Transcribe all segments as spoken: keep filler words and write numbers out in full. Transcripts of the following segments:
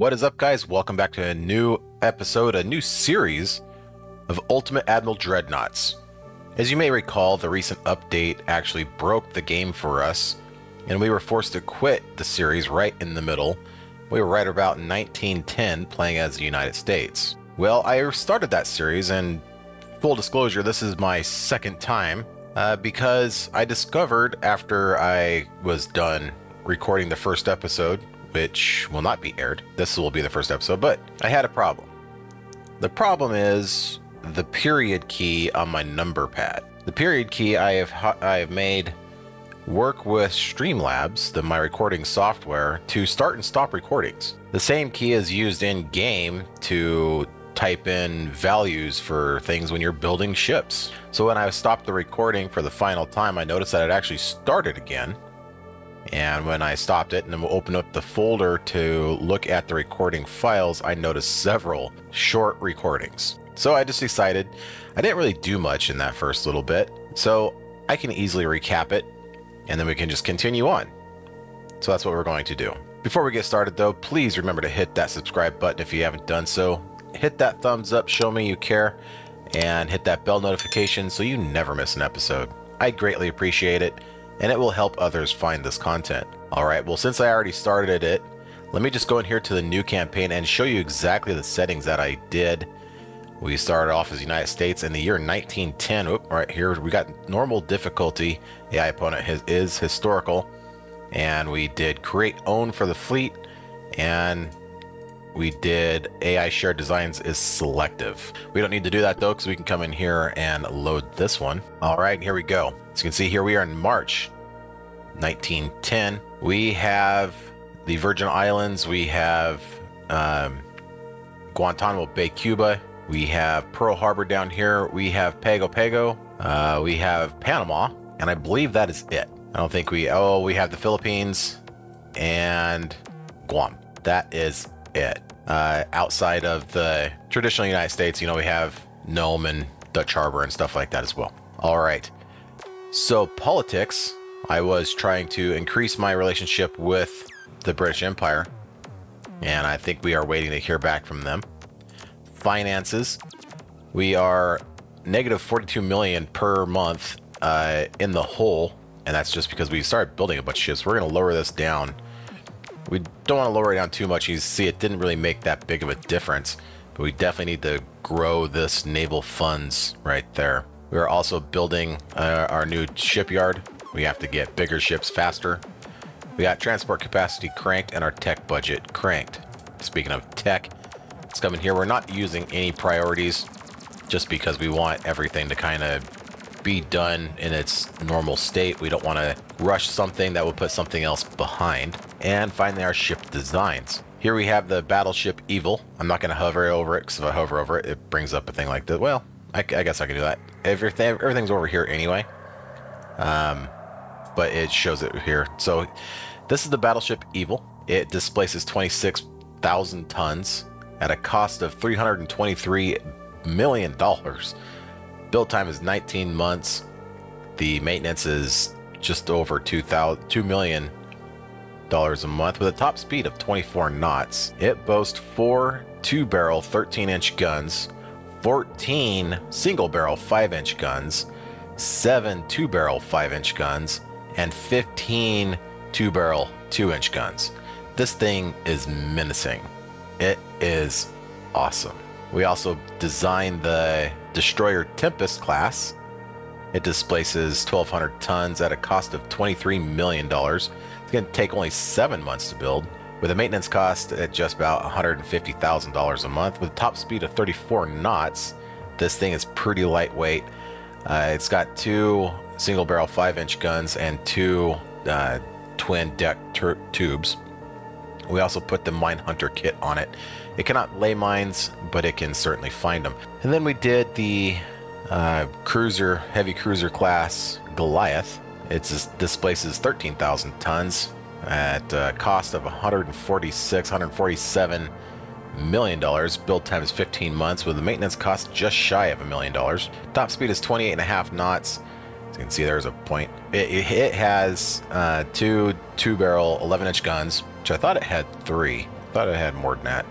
What is up, guys? Welcome back to a new episode, a new series of Ultimate Admiral Dreadnoughts. As you may recall, the recent update actually broke the game for us, and we were forced to quit the series right in the middle. We were right about nineteen ten playing as the United States. Well, I started that series, and full disclosure, this is my second time uh, because I discovered after I was done recording the first episode, which will not be aired. This will be the first episode, but I had a problem. The problem is the period key on my number pad. The period key I have I have made work with Streamlabs, the my recording software, to start and stop recordings. The same key is used in game to type in values for things when you're building ships. So when I stopped the recording for the final time, I noticed that it actually started again. And when I stopped it and then opened up the folder to look at the recording files, I noticed several short recordings. So I just decided I didn't really do much in that first little bit, so I can easily recap it and then we can just continue on. So that's what we're going to do. Before we get started though, please remember to hit that subscribe button if you haven't done so. Hit that thumbs up, show me you care, and hit that bell notification so you never miss an episode. I greatly appreciate it, and it will help others find this content. All right, well, since I already started it, let me just go in here to the new campaign and show you exactly the settings that I did. We started off as the United States in the year nineteen ten. Oop, right here, we got normal difficulty. The A I opponent has, is historical. And we did create own for the fleet. And we did A I shared designs is selective. We don't need to do that though, because we can come in here and load this one. All right, here we go. As you can see here, we are in March nineteen ten. We have the Virgin Islands. We have um, Guantanamo Bay, Cuba. We have Pearl Harbor down here. We have Pago Pago. Uh, we have Panama, and I believe that is it. I don't think we, oh, we have the Philippines and Guam. That is it. It uh, outside of the traditional United States, you know, we have Nome and Dutch Harbor and stuff like that as well. All right, so politics. I was trying to increase my relationship with the British Empire, and I think we are waiting to hear back from them. Finances, we are negative forty-two million per month uh, in the hole, and that's just because we started building a bunch of ships. We're going to lower this down. We don't want to lower it down too much. You see, it didn't really make that big of a difference, but we definitely need to grow this naval funds right there. We are also building uh, our new shipyard. We have to get bigger ships faster. We got transport capacity cranked and our tech budget cranked. Speaking of tech, let's come in here. We're not using any priorities just because we want everything to kind of be done in its normal state. We don't want to rush something that will put something else behind. And finally, our ship designs. Here we have the Battleship Evil. I'm not going to hover over it, because if I hover over it, it brings up a thing like this. Well, I, I guess I can do that. Everything, everything's over here anyway. Um, but it shows it here. So this is the Battleship Evil. It displaces twenty-six thousand tons at a cost of three hundred twenty-three million dollars. Build time is nineteen months. The maintenance is just over two million dollars. Dollars a month with a top speed of twenty-four knots. It boasts four two-barrel thirteen inch guns, fourteen single-barrel five inch guns, seven two-barrel five inch guns, and fifteen two-barrel two inch guns. This thing is menacing. It is awesome. We also designed the Destroyer Tempest class. It displaces twelve hundred tons at a cost of twenty-three million dollars. It's going to take only seven months to build, with a maintenance cost at just about one hundred fifty thousand dollars a month. With a top speed of thirty-four knots, this thing is pretty lightweight. Uh, it's got two single-barrel five inch guns and two uh, twin-deck tubes. We also put the Mine Hunter kit on it. It cannot lay mines, but it can certainly find them. And then we did the uh, cruiser, heavy cruiser class Goliath. It displaces thirteen thousand tons at a cost of one hundred forty-six, one hundred forty-seven million dollars. Build time is fifteen months with a maintenance cost just shy of a million dollars. Top speed is twenty-eight and a half knots. As you can see, there's a point. It, it, it has uh, two two-barrel eleven inch guns, which I thought it had three. Thought it had more than that.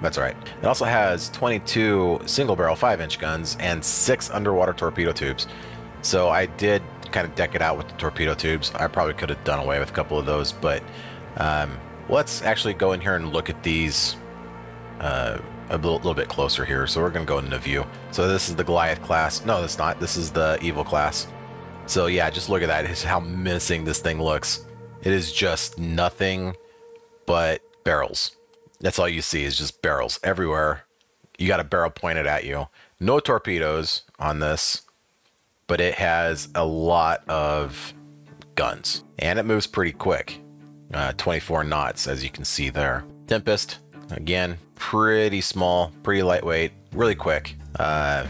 That's all right. It also has twenty-two single-barrel five-inch guns and six underwater torpedo tubes. So I did kind of deck it out with the torpedo tubes. I probably could have done away with a couple of those, but um, let's actually go in here and look at these uh, a little, little bit closer here. So we're going to go into view. So this is the Goliath class. No, that's not. This is the Evil class. So yeah, just look at that. It's how menacing this thing looks. It is just nothing but barrels. That's all you see is just barrels everywhere. You got a barrel pointed at you. No torpedoes on this, but it has a lot of guns. And it moves pretty quick. Uh, twenty-four knots, as you can see there. Tempest, again, pretty small, pretty lightweight, really quick. Uh,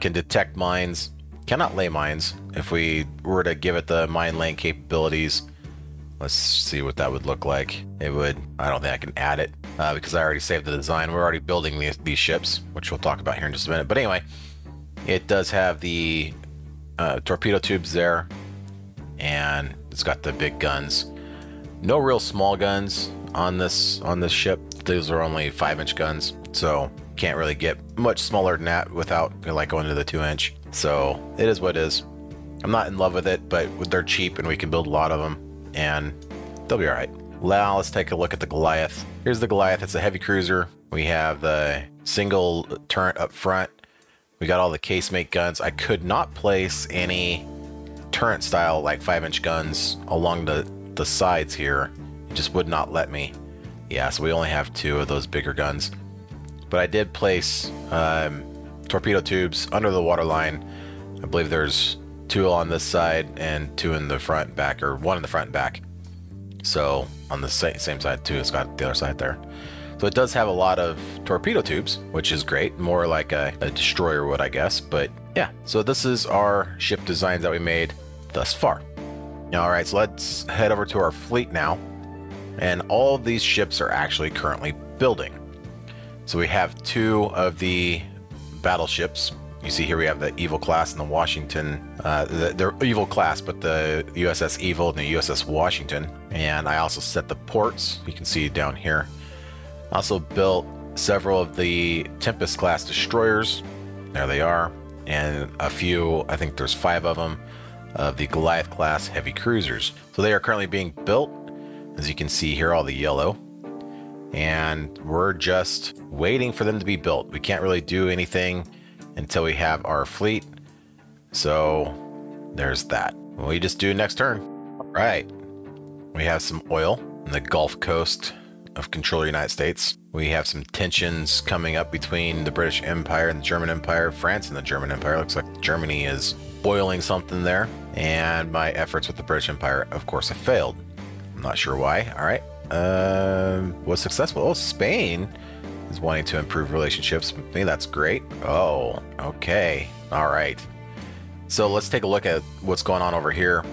can detect mines. Cannot lay mines. If we were to give it the mine laying capabilities, let's see what that would look like. It would, I don't think I can add it uh, because I already saved the design. We're already building these, these ships, which we'll talk about here in just a minute. But anyway, it does have the uh, torpedo tubes there, and it's got the big guns. No real small guns on this, on this ship. Those are only five inch guns. So can't really get much smaller than that without like going to the two inch. So it is what it is. I'm not in love with it, but they're cheap and we can build a lot of them, and they'll be all right. Now let's take a look at the Goliath. Here's the Goliath. It's a heavy cruiser. We have the single turret up front. We got all the casemate guns. I could not place any turret style like five inch guns along the, the sides here. It just would not let me. Yeah, so we only have two of those bigger guns. But I did place um, torpedo tubes under the waterline. I believe there's two on this side and two in the front and back, or one in the front and back. So on the same side too, it's got the other side there. So it does have a lot of torpedo tubes, which is great. More like a, a destroyer would, I guess, but yeah. So this is our ship designs that we made thus far. All right, so let's head over to our fleet now. And all of these ships are actually currently building. So we have two of the battleships. You see here we have the Evil class and the Washington. Uh, the, they're Evil class, but the U S S Evil and the U S S Washington. And I also set the ports. You can see down here. I also built several of the Tempest class destroyers. There they are. And a few, I think there's five of them, of the Goliath class heavy cruisers. So they are currently being built. As you can see here, all the yellow. And we're just waiting for them to be built. We can't really do anything until we have our fleet. So there's that. We just do next turn. All right. We have some oil in the Gulf Coast of control of the United States. We have some tensions coming up between the British Empire and the German Empire, France and the German Empire. Looks like Germany is boiling something there. And my efforts with the British Empire, of course, have failed. I'm not sure why. All right. Um, was successful. Oh, Spain is wanting to improve relationships with me. That's great. Oh, okay. All right. So let's take a look at what's going on over here.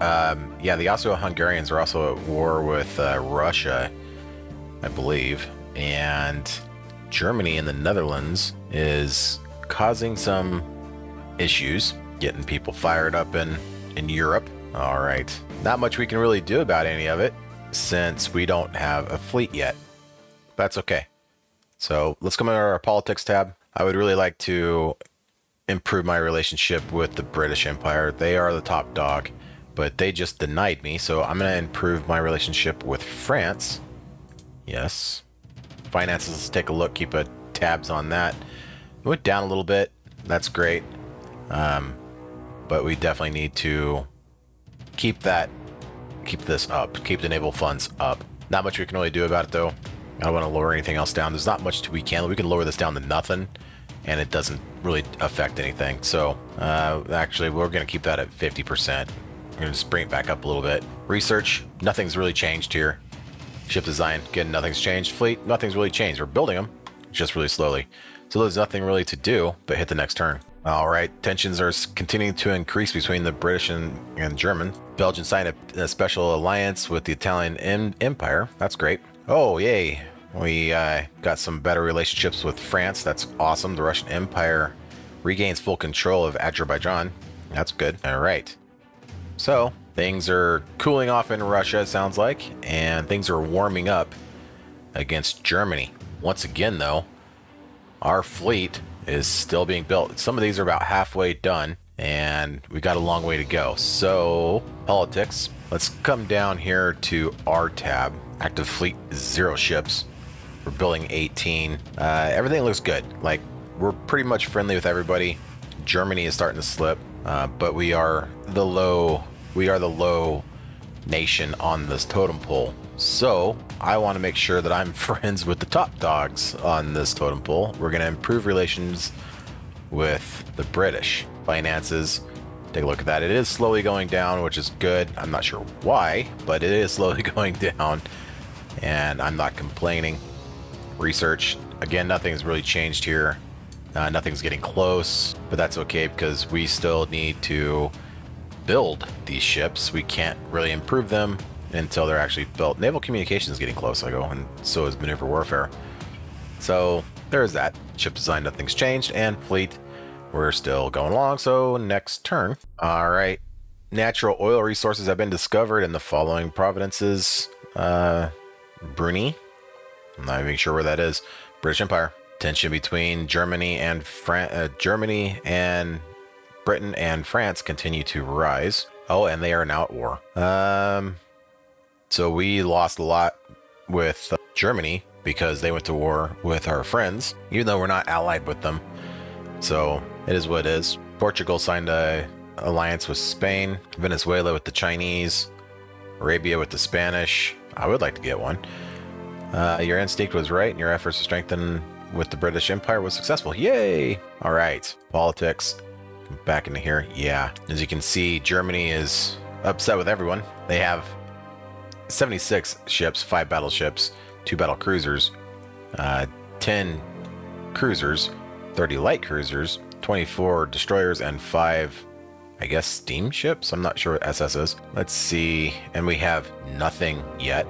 Um, yeah, the Austro-Hungarians are also at war with uh, Russia, I believe. And Germany and the Netherlands is causing some issues, getting people fired up in, in Europe. All right. Not much we can really do about any of it since we don't have a fleet yet. That's okay. So let's come into our politics tab. I would really like to improve my relationship with the British Empire. They are the top dog, but they just denied me. So I'm going to improve my relationship with France. Yes. Finances, let's take a look. Keep a tabs on that. It went down a little bit. That's great. Um, but we definitely need to keep that, keep this up, keep the naval funds up. Not much we can really do about it though. I don't want to lower anything else down. There's not much we can. We can lower this down to nothing, and it doesn't really affect anything. So uh, actually, we're going to keep that at fifty percent. We're going to just bring it back up a little bit. Research, nothing's really changed here. Ship design, again, nothing's changed. Fleet, nothing's really changed. We're building them, just really slowly. So there's nothing really to do but hit the next turn. All right, tensions are continuing to increase between the British and, and German. Belgium signed a, a special alliance with the Italian em- Empire. That's great. Oh, yay. We uh, got some better relationships with France. That's awesome. The Russian Empire regains full control of Azerbaijan. That's good. All right. So things are cooling off in Russia, it sounds like, and things are warming up against Germany. Once again, though, our fleet is still being built. Some of these are about halfway done, and we got a long way to go. So, politics. Let's come down here to our tab. Active fleet, zero ships. We're building eighteen. Uh, everything looks good. Like, we're pretty much friendly with everybody. Germany is starting to slip, uh, but we are the low. We are the low nation on this totem pole. So I want to make sure that I'm friends with the top dogs on this totem pole. We're going to improve relations with the British. Finances, take a look at that. It is slowly going down, which is good. I'm not sure why, but it is slowly going down, and I'm not complaining. Research, again, nothing's really changed here. Uh, nothing's getting close, but that's okay because we still need to build these ships. We can't really improve them until they're actually built. Naval communications is getting close, I go, and so is maneuver warfare. So there's that. Ship design, nothing's changed, and fleet, we're still going along. So next turn. All right. Natural oil resources have been discovered in the following provinces. Uh, Brunei. I'm not even sure where that is. British Empire. Tension between Germany and Fran uh, Germany and Britain and France continue to rise. Oh, and they are now at war. Um, so we lost a lot with uh, Germany because they went to war with our friends, even though we're not allied with them. So it is what it is. Portugal signed a alliance with Spain, Venezuela with the Chinese, Arabia with the Spanish. I would like to get one. Uh, your instinct was right, and your efforts to strengthen with the British Empire was successful. Yay! All right, politics. Back into here. Yeah. As you can see, Germany is upset with everyone. They have seventy-six ships, five battleships, two battle cruisers, uh, ten cruisers, thirty light cruisers, twenty-four destroyers, and five, I guess, steamships? I'm not sure what S S is. Let's see. And we have nothing yet.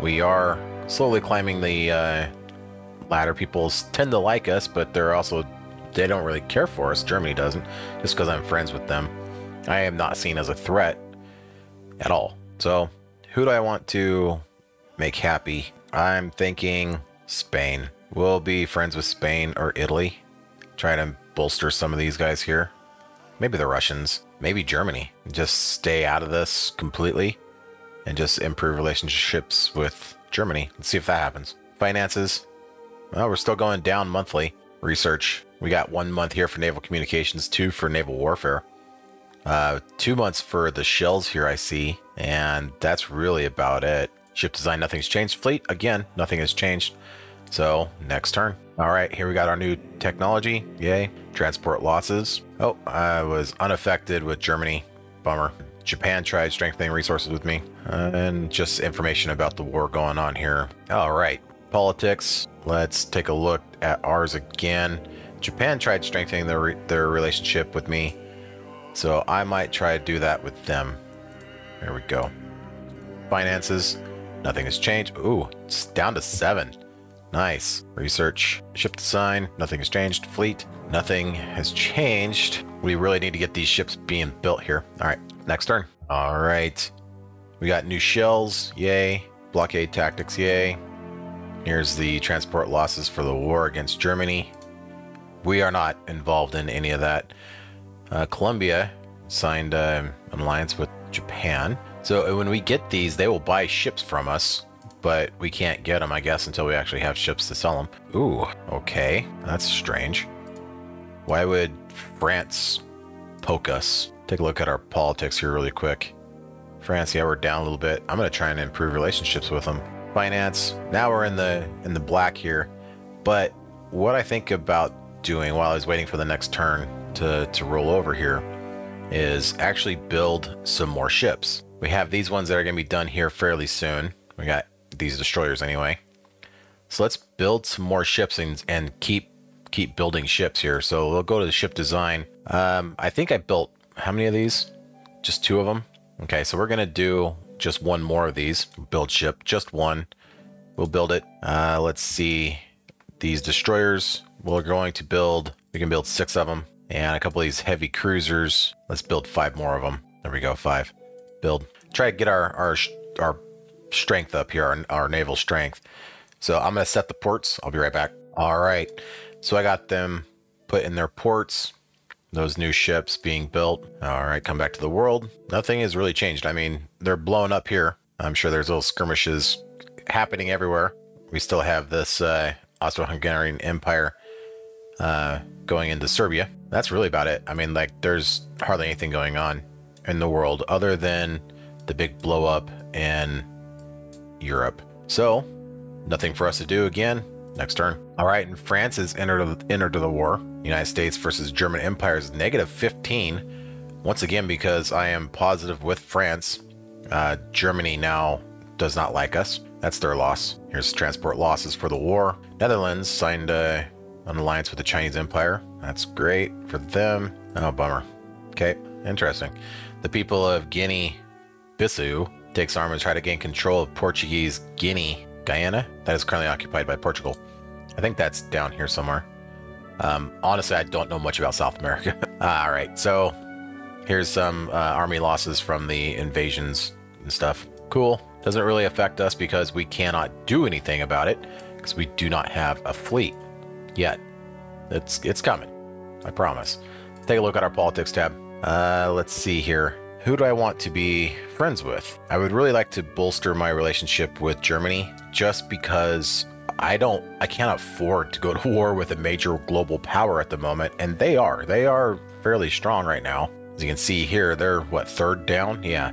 We are slowly climbing the uh, ladder. People tend to like us, but they're also... they don't really care for us. Germany doesn't, just because I'm friends with them. I am not seen as a threat at all. So who do I want to make happy? I'm thinking Spain. We'll be friends with Spain or Italy. Try to bolster some of these guys here. Maybe the Russians, maybe Germany. Just stay out of this completely and just improve relationships with Germany. Let's see if that happens. Finances. Well, we're still going down monthly. Research. We got one month here for naval communications, two for naval warfare, uh, two months for the shells here, I see, and that's really about it. Ship design, nothing's changed. Fleet, again, nothing has changed. So next turn. All right, here we got our new technology. Yay. Transport losses. Oh, I was unaffected with Germany. Bummer. Japan tried strengthening resources with me, uh, and just information about the war going on here. All right, politics. Let's take a look at ours again. Japan tried strengthening their, re their relationship with me, so I might try to do that with them. There we go. Finances, nothing has changed. Ooh, it's down to seven. Nice. Research, ship design, nothing has changed. Fleet, nothing has changed. We really need to get these ships being built here. All right, next turn. All right, we got new shells. Yay. Blockade tactics. Yay. Here's the transport losses for the war against Germany. We are not involved in any of that. Uh, Colombia signed uh, an alliance with Japan. So when we get these, they will buy ships from us, but we can't get them, I guess, until we actually have ships to sell them. Ooh, okay. That's strange. Why would France poke us? Take a look at our politics here really quick. France, yeah, we're down a little bit. I'm going to try and improve relationships with them. Finance, now we're in the, in the black here. But what I think about doing while I was waiting for the next turn to, to roll over here is actually build some more ships. We have these ones that are going to be done here fairly soon. We got these destroyers anyway. So let's build some more ships and, and keep keep building ships here. So we'll go to the ship design. Um, I think I built how many of these? Just two of them. Okay, so we're going to do just one more of these. Build ship, just one. We'll build it. Uh, let's see. These destroyers, we're going to build, we can build six of them, and a couple of these heavy cruisers. Let's build five more of them. There we go, five. Build. Try to get our our, our strength up here, our, our naval strength. So I'm going to set the ports. I'll be right back. All right. So I got them put in their ports. Those new ships being built. All right, come back to the world. Nothing has really changed. I mean, they're blown up here. I'm sure there's little skirmishes happening everywhere. We still have this uh, Austro-Hungarian Empire uh, going into Serbia. That's really about it. I mean, like, there's hardly anything going on in the world other than the big blow up in Europe. So, nothing for us to do again. Next turn. All right, and France has entered, entered the war. United States versus German Empire is negative fifteen. Once again, because I am positive with France. Uh, Germany now does not like us. That's their loss. Here's transport losses for the war. Netherlands signed uh, an alliance with the Chinese Empire. That's great for them. Oh, bummer. Okay, interesting. The people of Guinea-Bissau takes arms and try to gain control of Portuguese Guinea. Guyana, that is currently occupied by Portugal. I think that's down here somewhere. Um, honestly, I don't know much about South America. All right, so here's some uh, army losses from the invasions and stuff. Cool. Doesn't really affect us because we cannot do anything about it because we do not have a fleet yet. It's it's coming, I promise. Take a look at our politics tab. Uh, let's see here. Who do I want to be friends with? I would really like to bolster my relationship with Germany just because I don't, I can't afford to go to war with a major global power at the moment. And they are, they are fairly strong right now. As you can see here, they're what, third down? Yeah.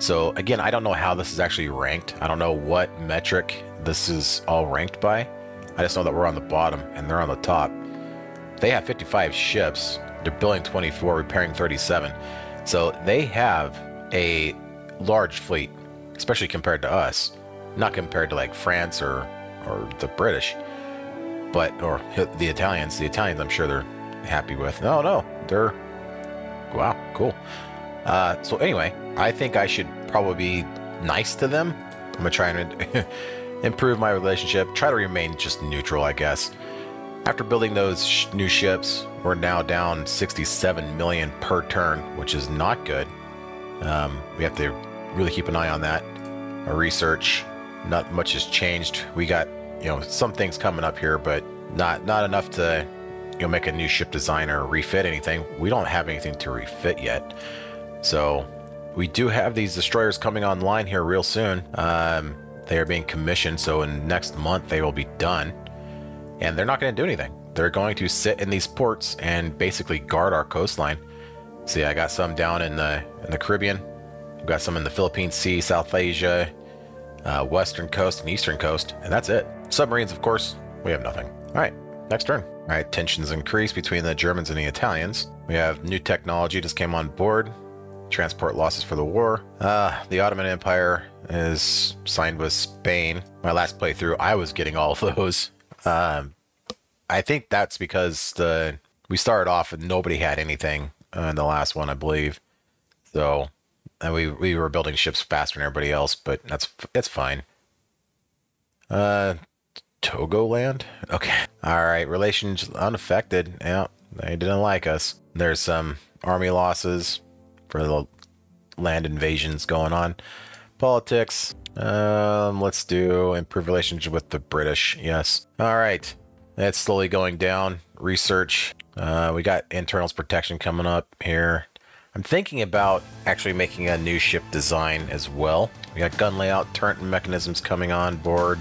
So again, I don't know how this is actually ranked. I don't know what metric this is all ranked by. I just know that we're on the bottom and they're on the top. They have fifty-five ships. They're building twenty-four, repairing thirty-seven. So they have a large fleet, especially compared to us, not compared to like France or, or the British, but, or the Italians, the Italians, I'm sure they're happy with. No, no, they're, wow, cool. Uh, so anyway, I think I should probably be nice to them. I'm gonna try and improve my relationship, try to remain just neutral, I guess. After building those sh new ships, we're now down sixty-seven million per turn, which is not good. Um, we have to really keep an eye on that. Our research, not much has changed. We got, you know, some things coming up here, but not not enough to, you know, make a new ship design or refit anything. We don't have anything to refit yet. So we do have these destroyers coming online here real soon. Um, they are being commissioned, so in next month they will be done. And they're not going to do anything. They're going to sit in these ports and basically guard our coastline. See, I got some down in the in the Caribbean. We've got some in the Philippine Sea, South Asia, uh, Western Coast, and Eastern Coast, and that's it. Submarines, of course, we have nothing. All right, next turn. All right, tensions increase between the Germans and the Italians. We have new technology just came on board. Transport losses for the war. Uh, the Ottoman Empire is signed with Spain. My last playthrough, I was getting all of those. Um, I think that's because the we started off and nobody had anything uh, in the last one, I believe. So, and we we were building ships faster than everybody else, but that's that's fine. Uh, Togoland. Okay. All right. Relations unaffected. Yeah, they didn't like us. There's some army losses for the land invasions going on. Politics. Um, let's do improve relationship with the British. Yes. All right. That's slowly going down. Research. Uh, we got internals protection coming up here. I'm thinking about actually making a new ship design as well. We got gun layout, turret and mechanisms coming on board.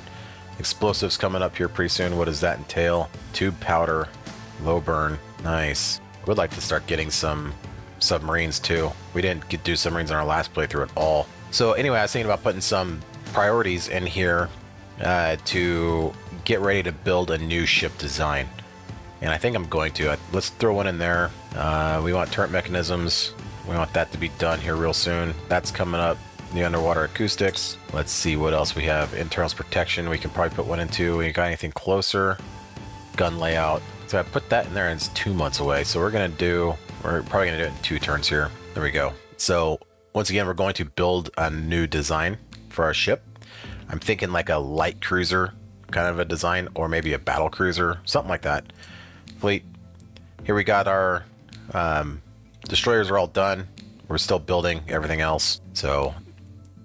Explosives coming up here pretty soon. What does that entail? Tube powder, low burn. Nice. I would like to start getting some submarines too. We didn't get do submarines in our last playthrough at all. So anyway, I was thinking about putting some priorities in here uh, to get ready to build a new ship design. And I think I'm going to. Let's throw one in there. Uh, we want turret mechanisms. We want that to be done here real soon. That's coming up. The underwater acoustics. Let's see what else we have. Internals protection. We can probably put one in two. We got anything closer. Gun layout. So I put that in there and it's two months away. So we're going to do, we're probably going to do it in two turns here. There we go. So once again, we're going to build a new design for our ship. I'm thinking like a light cruiser kind of a design, or maybe a battle cruiser, something like that. Fleet. Here we got our um, destroyers are all done. We're still building everything else. So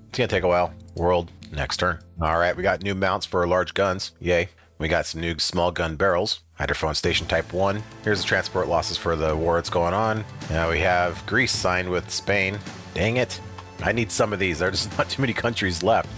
it's going to take a while. World. Next turn. All right, we got new mounts for large guns. Yay. We got some new small gun barrels. Hydrophone station type one. Here's the transport losses for the war that's going on. Now we have Greece signed with Spain. Dang it. I need some of these. There's not too many countries left.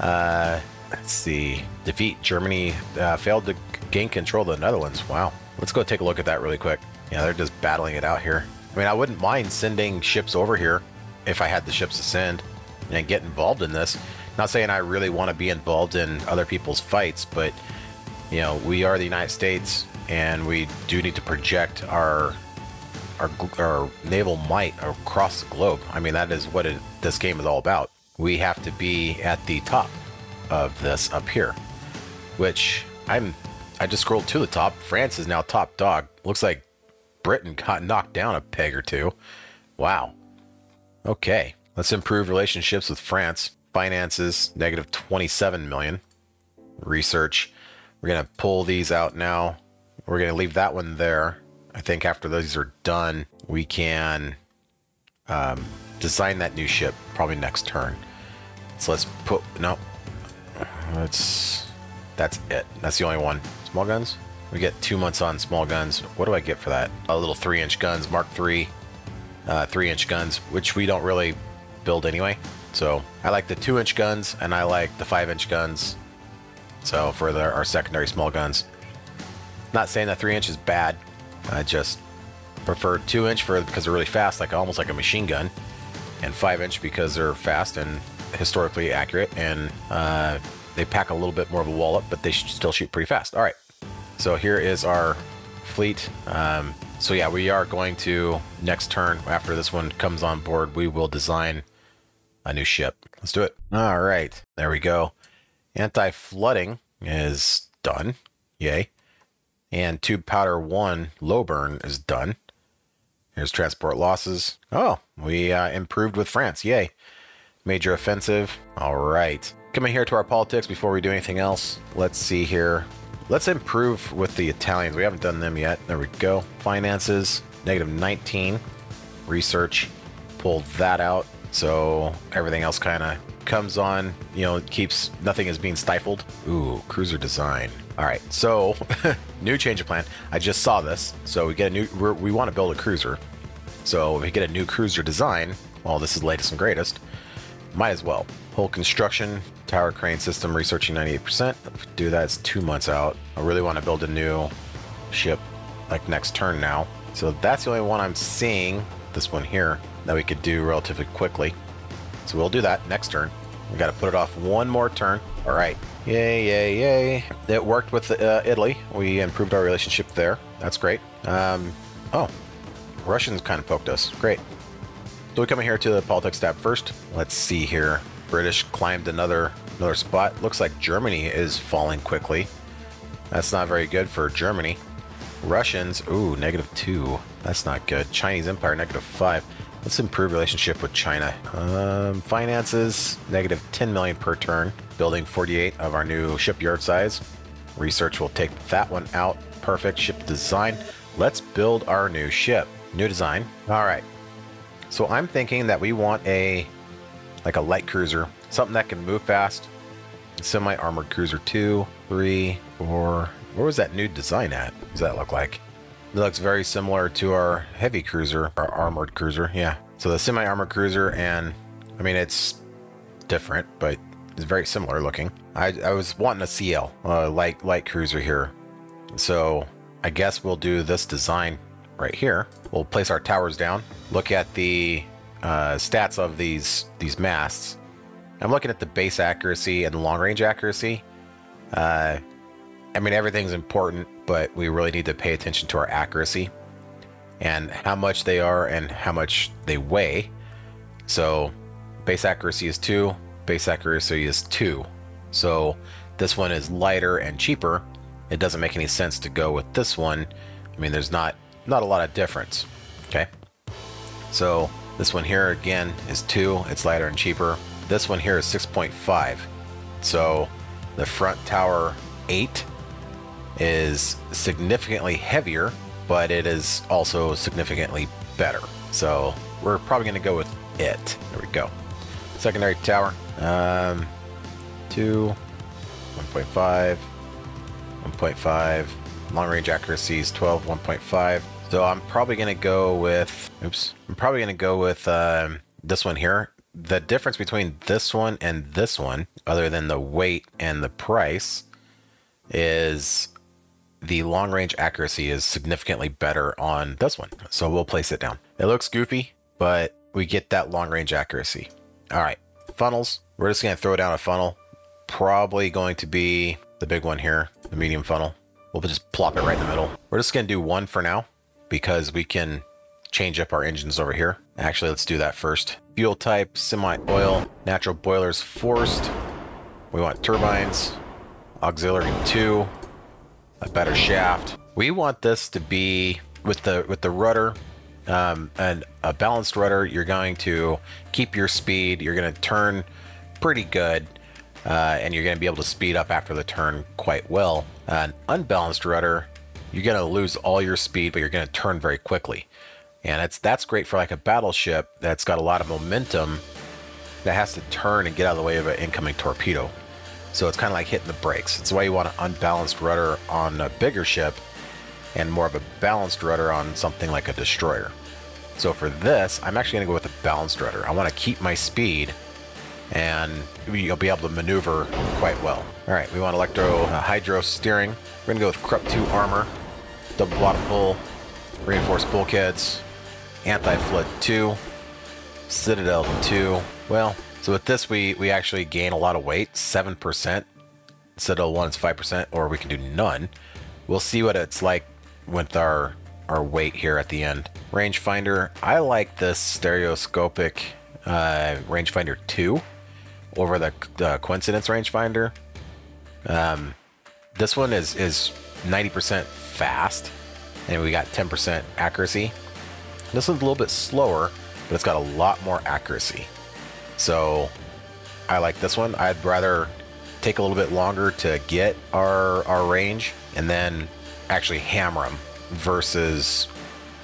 Uh, let's see. Defeat Germany. Uh, failed to gain control of the Netherlands. Wow. Let's go take a look at that really quick. Yeah, they're just battling it out here. I mean, I wouldn't mind sending ships over here if I had the ships to send and get involved in this. Not saying I really want to be involved in other people's fights, but, you know, we are the United States, and we do need to project our our, our naval might across the globe. I mean, that is what it, this game is all about. We have to be at the top of this up here, which I'm... I just scrolled to the top. France is now top dog. Looks like Britain got knocked down a peg or two. Wow. Okay. Let's improve relationships with France. Finances, negative twenty-seven million. Research. We're going to pull these out now. We're going to leave that one there. I think after those are done, we can um, design that new ship probably next turn. So let's put... No. Let's... That's it. That's the only one. Small guns? We get two months on small guns. What do I get for that? A little three-inch guns, Mark three, uh, three-inch guns, which we don't really build anyway. So I like the two-inch guns, and I like the five-inch guns. So for the, our secondary small guns, not saying that three-inch is bad. I just prefer two-inch for because they're really fast, like almost like a machine gun, and five-inch because they're fast and historically accurate, and uh, they pack a little bit more of a wallop, but they should still shoot pretty fast. All right. So here is our fleet. Um, so yeah, we are going to next turn after this one comes on board. We will design a new ship. Let's do it. All right, there we go. Anti-flooding is done. Yay. And tube powder one low burn is done. Here's transport losses. Oh, we uh, improved with France. Yay. Major offensive. All right. Coming here to our politics before we do anything else. Let's see here. Let's improve with the Italians. We haven't done them yet. There we go. Finances, negative nineteen. Research, pull that out. So everything else kind of comes on, you know, it keeps, nothing is being stifled. Ooh, cruiser design. All right, so new change of plan. I just saw this. So we get a new, we're, we want to build a cruiser. So if we get a new cruiser design, well, this is latest and greatest, might as well. Whole construction, tower crane system, researching ninety-eight percent. If we do that, it's two months out. I really want to build a new ship, like next turn now. So that's the only one I'm seeing, this one here, that we could do relatively quickly. So we'll do that next turn. We got to put it off one more turn. All right. Yay, yay, yay. It worked with uh, Italy. We improved our relationship there. That's great. Um, oh, Russians kind of poked us. Great. So we come in here to the politics tab first. Let's see here. British climbed another another spot. Looks like Germany is falling quickly. That's not very good for Germany. Russians, ooh, negative two. That's not good. Chinese Empire, negative five. Let's improve relationship with China. Um, finances, negative ten million per turn. Building forty-eight of our new shipyard size. Research will take that one out. Perfect. Ship design. Let's build our new ship. New design. All right. So I'm thinking that we want a... like a light cruiser, something that can move fast. Semi-armored cruiser two, three, four. Where was that new design at? What does that look like? It looks very similar to our heavy cruiser, our armored cruiser, yeah. So the semi-armored cruiser, and I mean, it's different, but it's very similar looking. I, I was wanting a C L, uh, light, light cruiser here. So I guess we'll do this design right here. We'll place our towers down, look at the Uh, stats of these these masts. I'm looking at the base accuracy and long range accuracy. Uh, I mean, everything's important, but we really need to pay attention to our accuracy and how much they are and how much they weigh. So base accuracy is two, base accuracy is two. So this one is lighter and cheaper. It doesn't make any sense to go with this one. I mean, there's not not a lot of difference. Okay, so this one here, again, is two. It's lighter and cheaper. This one here is six point five. So the front tower eight is significantly heavier, but it is also significantly better. So we're probably going to go with it. There we go. Secondary tower. Um, one point two, one point five, one point five. Long range accuracy is twelve, one point five. So I'm probably going to go with, oops, I'm probably going to go with um, this one here. The difference between this one and this one, other than the weight and the price, is the long range accuracy is significantly better on this one. So we'll place it down. It looks goofy, but we get that long range accuracy. All right, funnels. We're just going to throw down a funnel. Probably going to be the big one here, the medium funnel. We'll just plop it right in the middle. We're just going to do one for now because we can change up our engines over here. Actually, let's do that first. Fuel type, semi-oil, natural boilers forced. We want turbines, auxiliary two, a better shaft. We want this to be with the with the rudder, um, and a balanced rudder. You're going to keep your speed. You're going to turn pretty good, uh, and you're going to be able to speed up after the turn quite well. An unbalanced rudder, you're going to lose all your speed, but you're going to turn very quickly. And it's, that's great for like a battleship that's got a lot of momentum that has to turn and get out of the way of an incoming torpedo. So it's kind of like hitting the brakes. That's why you want an unbalanced rudder on a bigger ship and more of a balanced rudder on something like a destroyer. So for this, I'm actually going to go with a balanced rudder. I want to keep my speed and you'll be able to maneuver quite well. All right, we want electro uh, hydro steering. We're going to go with Krupp two armor, double bottom hull, reinforced bulkheads, Anti-Flood two, Citadel two. Well, so with this, we, we actually gain a lot of weight, seven percent. Citadel one is five percent, or we can do none. We'll see what it's like with our, our weight here at the end. Rangefinder, I like this stereoscopic uh, rangefinder two over the, the coincidence rangefinder. Um, this one is, is ninety percent fast, and we got ten percent accuracy. This one's a little bit slower, but it's got a lot more accuracy. So I like this one. I'd rather take a little bit longer to get our, our range and then actually hammer them versus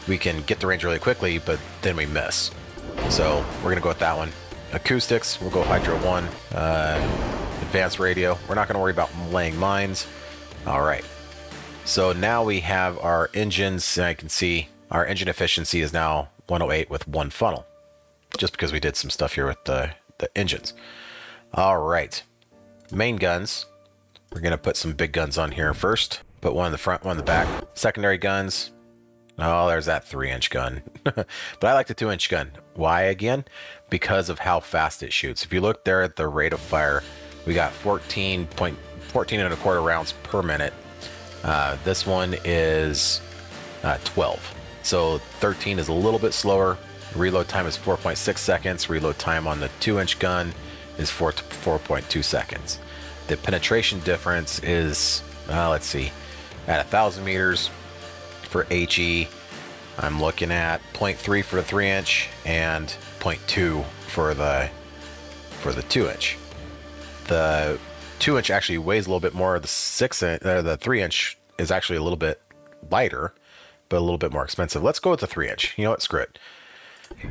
we can get the range really quickly, but then we miss. So we're going to go with that one. Acoustics, we'll go Hydro one. Uh, advanced radio, we're not going to worry about laying mines. All right. So now we have our engines, and I can see our engine efficiency is now one oh eight with one funnel, just because we did some stuff here with the, the engines. All right, main guns. We're gonna put some big guns on here first. Put one in the front, one in the back. Secondary guns. Oh, there's that three inch gun. But I like the two inch gun. Why again? Because of how fast it shoots. If you look there at the rate of fire, we got fourteen point fourteen and a quarter rounds per minute. Uh, this one is uh, twelve. So thirteen is a little bit slower. Reload time is four point six seconds. Reload time on the two inch gun is four point two seconds. The penetration difference is, uh, let's see, at one thousand meters for H E, I'm looking at zero point three for the three inch and zero point two for the for the two inch. The two inch actually weighs a little bit more. The six inch, uh, the three inch is actually a little bit lighter, but a little bit more expensive. Let's go with the three inch. You know what? Screw it.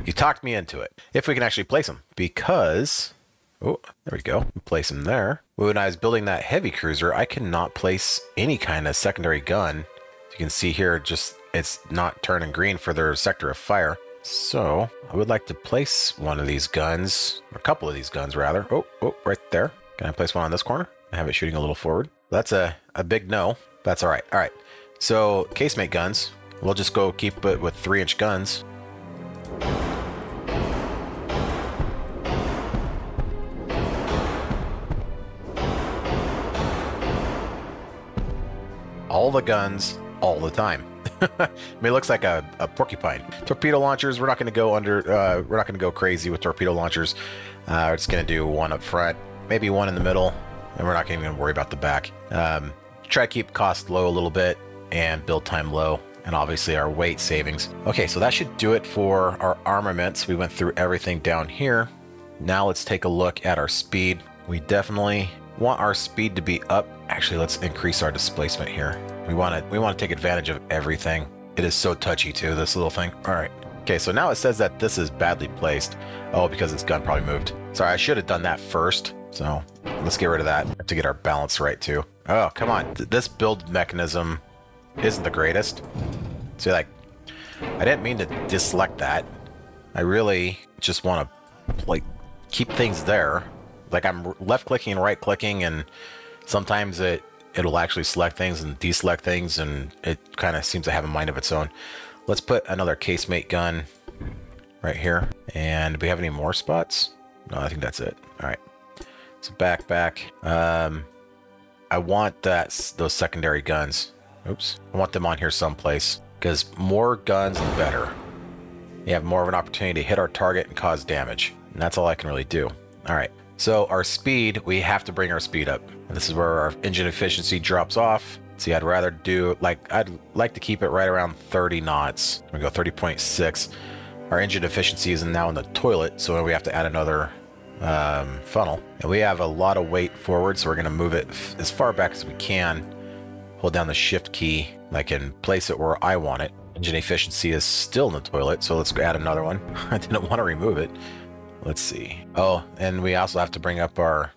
You talked me into it. If we can actually place them, because, oh, there we go. Place them there. When I was building that heavy cruiser, I could not place any kind of secondary gun. You can see here, just it's not turning green for their sector of fire. So I would like to place one of these guns, or a couple of these guns rather. Oh, oh, right there. Can I place one on this corner? I have it shooting a little forward. That's a, a big no. That's all right. All right. So casemate guns. We'll just go keep it with three inch guns. All the guns, all the time. I mean, it looks like a, a porcupine. Torpedo launchers, we're not gonna go under, uh, we're not gonna go crazy with torpedo launchers. Uh, we're just gonna do one up front, maybe one in the middle, and we're not even gonna worry about the back. Um, try to keep cost low a little bit and build time low. And obviously our weight savings. Okay, so that should do it for our armaments. We went through everything down here. Now let's take a look at our speed. We definitely want our speed to be up. Actually, let's increase our displacement here. We want to we want to take advantage of everything. It is so touchy too, this little thing. All right. Okay, so now it says that this is badly placed. Oh, because it's gun probably moved. Sorry, I should have done that first. So let's get rid of that to get our balance right too. Oh, come on. This build mechanism isn't the greatest. See, like, I didn't mean to deselect that. I really just want to, like, keep things there. Like, I'm left-clicking and right-clicking, and sometimes it, it'll actually select things and deselect things, and it kind of seems to have a mind of its own. Let's put another casemate gun right here. And do we have any more spots? No, I think that's it. All right. So back, back. Um, I want that those secondary guns. Oops. I want them on here someplace, because more guns, the better. You have more of an opportunity to hit our target and cause damage. And that's all I can really do. All right. So our speed, we have to bring our speed up. And this is where our engine efficiency drops off. See, I'd rather do, like, I'd like to keep it right around thirty knots. We go thirty point six. Our engine efficiency is now in the toilet, so we have to add another um, funnel. And we have a lot of weight forward, so we're going to move it as far back as we can. Hold down the shift key, and I can place it where I want it. Engine efficiency is still in the toilet, so let's add another one. I didn't want to remove it. Let's see. Oh, and we also have to bring up our,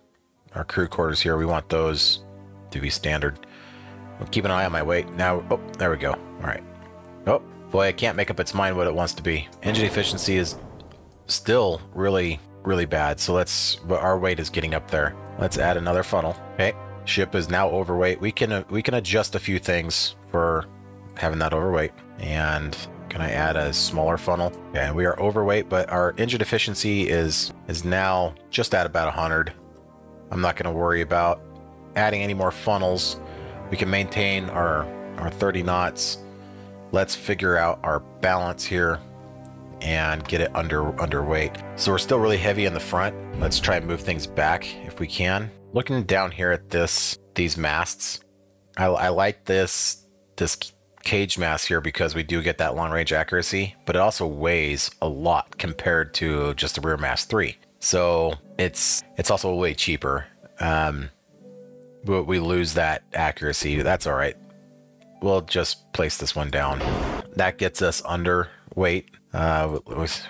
our crew quarters here. We want those to be standard. We'll keep an eye on my weight. Now, oh, there we go. All right. Oh, boy, it can't make up its mind what it wants to be. Engine efficiency is still really, really bad. So let's, but our weight is getting up there. Let's add another funnel. Okay. Ship is now overweight. We can, we can adjust a few things for having that overweight. And can I add a smaller funnel? Okay, we are overweight, but our engine efficiency is is now just at about one hundred. I'm not going to worry about adding any more funnels. We can maintain our, our thirty knots. Let's figure out our balance here and get it under underweight. So we're still really heavy in the front. Let's try and move things back if we can. Looking down here at this these masts, I, I like this this. cage mask here because we do get that long range accuracy, but it also weighs a lot compared to just the rear mast three. So it's it's also way cheaper. Um, but we lose that accuracy. That's all right. We'll just place this one down. That gets us underweight. Uh,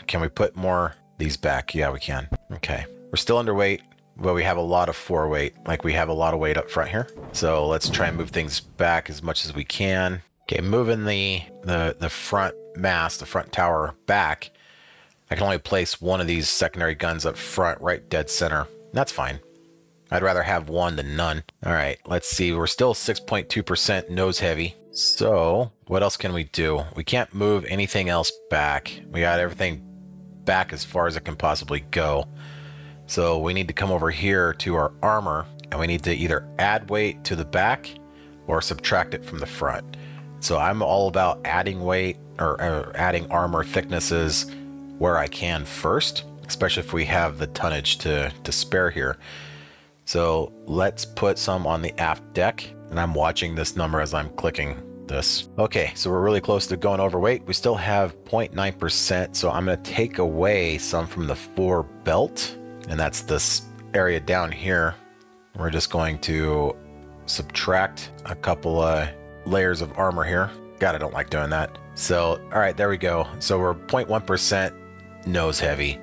can we put more these back? Yeah, we can. Okay, we're still underweight, but we have a lot of foreweight. Like we have a lot of weight up front here. So let's try and move things back as much as we can. Okay, moving the, the the front mast, the front tower back, I can only place one of these secondary guns up front, right dead center. That's fine. I'd rather have one than none. All right, let's see. We're still six point two percent nose heavy. So what else can we do? We can't move anything else back. We got everything back as far as it can possibly go. So we need to come over here to our armor, and we need to either add weight to the back or subtract it from the front. So I'm all about adding weight or, or adding armor thicknesses where I can first, especially if we have the tonnage to, to spare here. So let's put some on the aft deck, and I'm watching this number as I'm clicking this. Okay, so we're really close to going overweight. We still have zero point nine percent, so I'm going to take away some from the fore belt, and that's this area down here. We're just going to subtract a couple of layers of armor here. God, I don't like doing that. So, all right, there we go. So we're zero point one percent nose heavy.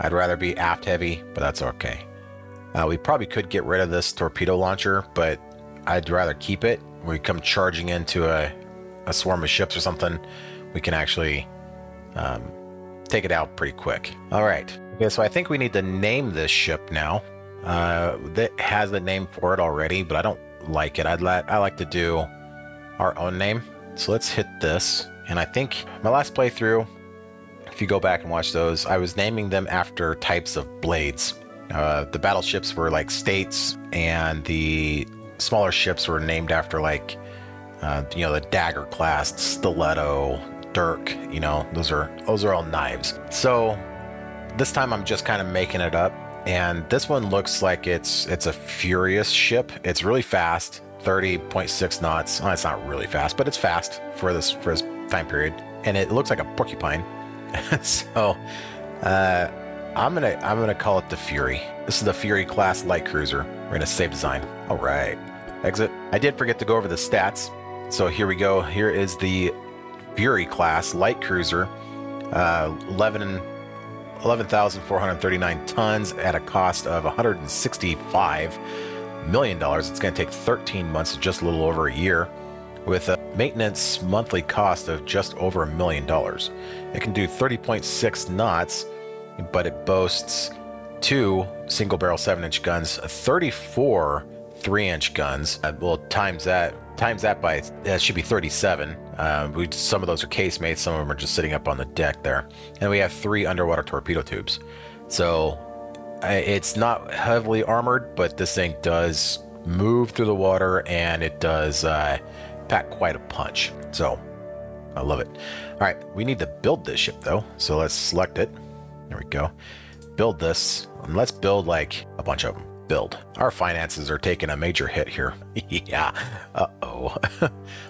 I'd rather be aft heavy, but that's okay. Uh, we probably could get rid of this torpedo launcher, but I'd rather keep it. When we come charging into a, a swarm of ships or something, we can actually um, take it out pretty quick. All right. Okay, so I think we need to name this ship now. Uh, that has a name for it already, but I don't like it. I'd let, I like to do our own name. So let's hit this. And I think my last playthrough, if you go back and watch those, I was naming them after types of blades. Uh, the battleships were like states, and the smaller ships were named after like, uh, you know, the dagger class, stiletto, dirk, you know, those are, those are all knives. So this time I'm just kind of making it up. And this one looks like it's it's a furious ship. It's really fast, thirty point six knots. Well, it's not really fast, but it's fast for this for this time period. And it looks like a porcupine. So uh, I'm gonna I'm gonna call it the Fury. This is the Fury class light cruiser. We're gonna save design. All right, exit. I did forget to go over the stats. So here we go. Here is the Fury class light cruiser. Uh, eleven. eleven thousand four hundred thirty-nine tons at a cost of one hundred sixty-five million dollars. It's going to take thirteen months, just a little over a year, with a maintenance monthly cost of just over a million dollars. It can do thirty point six knots, but it boasts two single-barrel seven-inch guns, thirty-four three-inch guns. Uh, well, times that times that by that should be thirty-seven. Uh, we, some of those are casemates, some of them are just sitting up on the deck there, and we have three underwater torpedo tubes. So uh, it's not heavily armored, but this thing does move through the water, and it does uh, pack quite a punch. So I love it. All right, we need to build this ship though, so let's select it. There we go. Build this, and let's build like a bunch of them. Build. Our finances are taking a major hit here. Yeah. Uh-oh.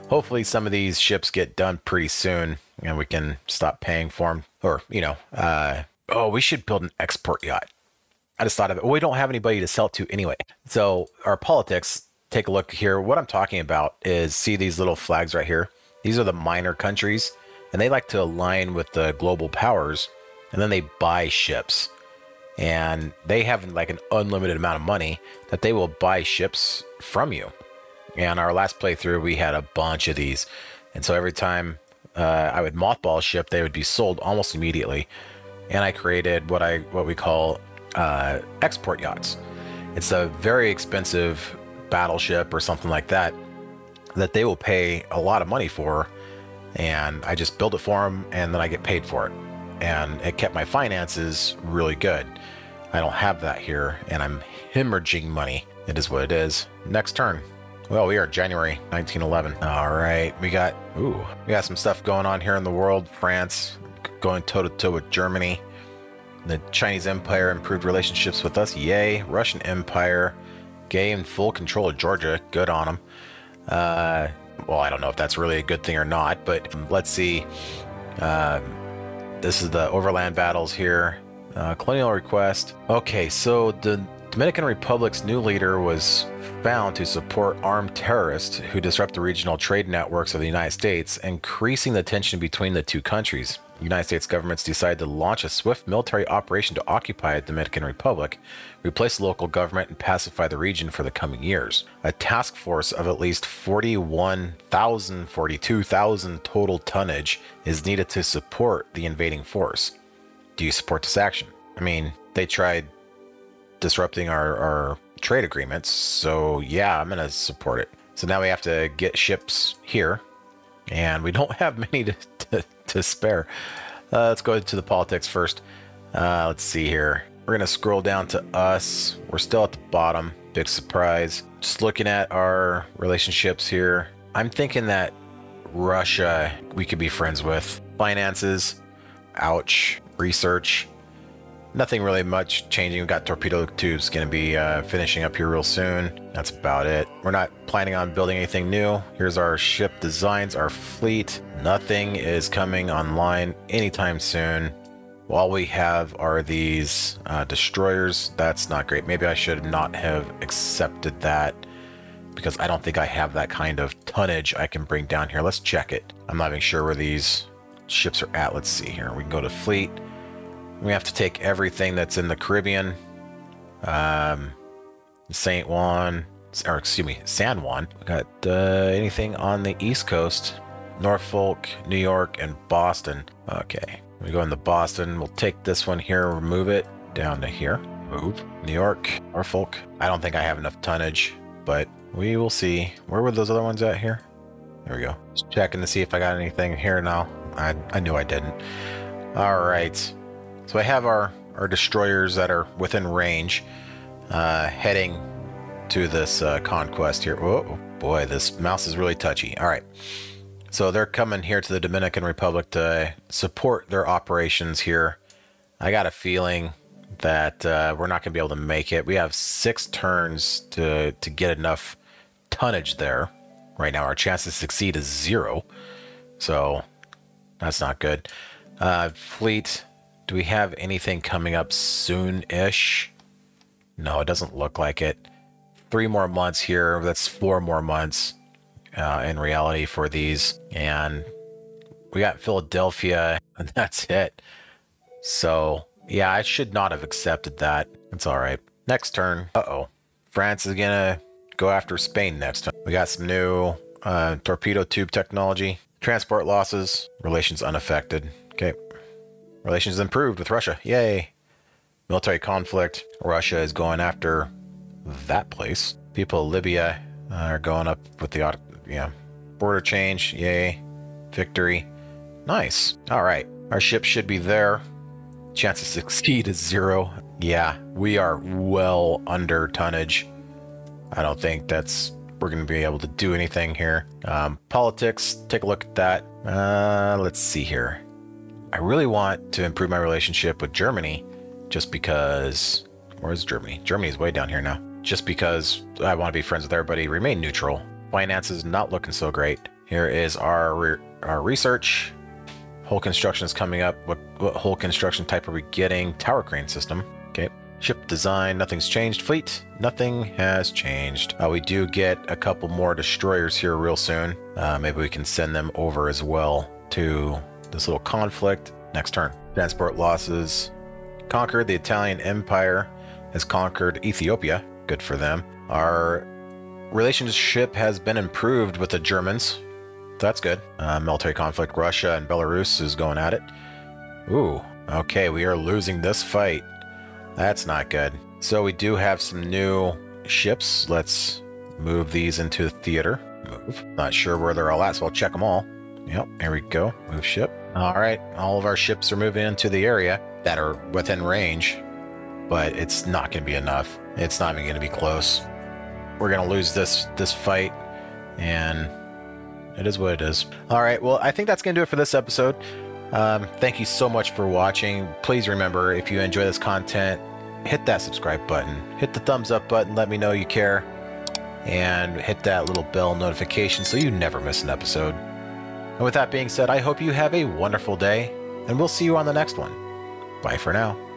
Hopefully some of these ships get done pretty soon and we can stop paying for them. Or, you know, uh, oh, we should build an export yacht. I just thought of it. Well, we don't have anybody to sell to anyway. So our politics, take a look here. What I'm talking about is, see these little flags right here? These are the minor countries, and they like to align with the global powers, and then they buy ships. And they have like an unlimited amount of money that they will buy ships from you. And our last playthrough, we had a bunch of these. And so every time uh, I would mothball a ship, they would be sold almost immediately. And I created what I what we call uh, export yachts. It's a very expensive battleship or something like that that they will pay a lot of money for. And I just build it for them, and then I get paid for it. And it kept my finances really good. I don't have that here, and I'm hemorrhaging money. It is what it is. Next turn. Well, we are January nineteen eleven. All right, we got ooh, we got some stuff going on here in the world. France going toe to toe with Germany. The Chinese Empire improved relationships with us. Yay! Russian Empire gained full control of Georgia. Good on them. Uh, well, I don't know if that's really a good thing or not, but let's see. Uh, This is the overland battles here. Uh, colonial request. Okay, so the Dominican Republic's new leader was found to support armed terrorists who disrupt the regional trade networks of the United States, increasing the tension between the two countries. United States governments decided to launch a swift military operation to occupy the Dominican Republic, replace the local government, and pacify the region for the coming years. A task force of at least forty-one thousand, forty-two thousand total tonnage is needed to support the invading force. Do you support this action? I mean, they tried disrupting our, our trade agreements, so yeah, I'm going to support it. So now we have to get ships here, and we don't have many to... to to spare. Uh, let's go to the politics first. Uh, let's see here. We're gonna scroll down to us. We're still at the bottom. Big surprise. Just looking at our relationships here, I'm thinking that Russia we could be friends with. Finances, ouch. Research, nothing really much changing. We've got torpedo tubes gonna be uh, finishing up here real soon. That's about it. We're not planning on building anything new. Here's our ship designs, our fleet. Nothing is coming online anytime soon. All we have are these uh, destroyers. That's not great. Maybe I should not have accepted that, because I don't think I have that kind of tonnage I can bring down here. Let's check it. I'm not even sure where these ships are at. Let's see here. We can go to fleet. We have to take everything that's in the Caribbean, um, Saint Juan, or excuse me, San Juan. We got uh, anything on the East Coast, Norfolk, New York, and Boston. Okay, we go into Boston. We'll take this one here, remove it down to here. Move. New York, Norfolk. I don't think I have enough tonnage, but we will see. Where were those other ones at here? There we go. Just checking to see if I got anything here now. I, I knew I didn't. All right. So I have our, our destroyers that are within range uh, heading to this uh, conquest here. Oh, boy, this mouse is really touchy. All right. So they're coming here to the Dominican Republic to support their operations here. I got a feeling that uh, we're not going to be able to make it. We have six turns to, to get enough tonnage there. Right now, our chance to succeed is zero. So that's not good. Uh, fleet... Do we have anything coming up soon-ish? No, it doesn't look like it. Three more months here. That's four more months uh, in reality for these. And we got Philadelphia, and that's it. So Yeah, I should not have accepted that. It's all right. Next turn. Uh-oh. France is gonna go after Spain next time. We got some new uh, torpedo tube technology. Transport losses. Relations unaffected. Okay. Relations improved with Russia. Yay. Military conflict. Russia is going after that place. People of Libya are going up with the yeah border change. Yay. Victory. Nice. All right. Our ship should be there. Chance to succeed is zero. Yeah, we are well under tonnage. I don't think that's we're going to be able to do anything here. Um, politics. Take a look at that. Uh, let's see here. I really want to improve my relationship with Germany just because... Where is Germany? Germany is way down here now. Just because I want to be friends with everybody. Remain neutral. Finances not looking so great. Here is our re our research. Hull construction is coming up. What, what hull construction type are we getting? Tower crane system. Okay. Ship design. Nothing's changed. Fleet. Nothing has changed. Uh, we do get a couple more destroyers here real soon. Uh, maybe we can send them over as well to this little conflict. Next turn. Transport losses. Conquered. The Italian Empire has conquered Ethiopia. Good for them. Our relationship has been improved with the Germans. That's good. Uh, military conflict. Russia and Belarus is going at it. Ooh. Okay, we are losing this fight. That's not good. So we do have some new ships. Let's move these into the theater. Move. Not sure where they're all at, so I'll check them all. Yep, here we go. Move ship. All right, all of our ships are moving into the area that are within range, but it's not going to be enough. It's not even going to be close. We're going to lose this this fight, and it is what it is. All right, well, I think that's going to do it for this episode. Um, thank you so much for watching. Please remember, if you enjoy this content, hit that subscribe button. Hit the thumbs up button. Let me know you care. And hit that little bell notification so you never miss an episode. And with that being said, I hope you have a wonderful day, and we'll see you on the next one. Bye for now.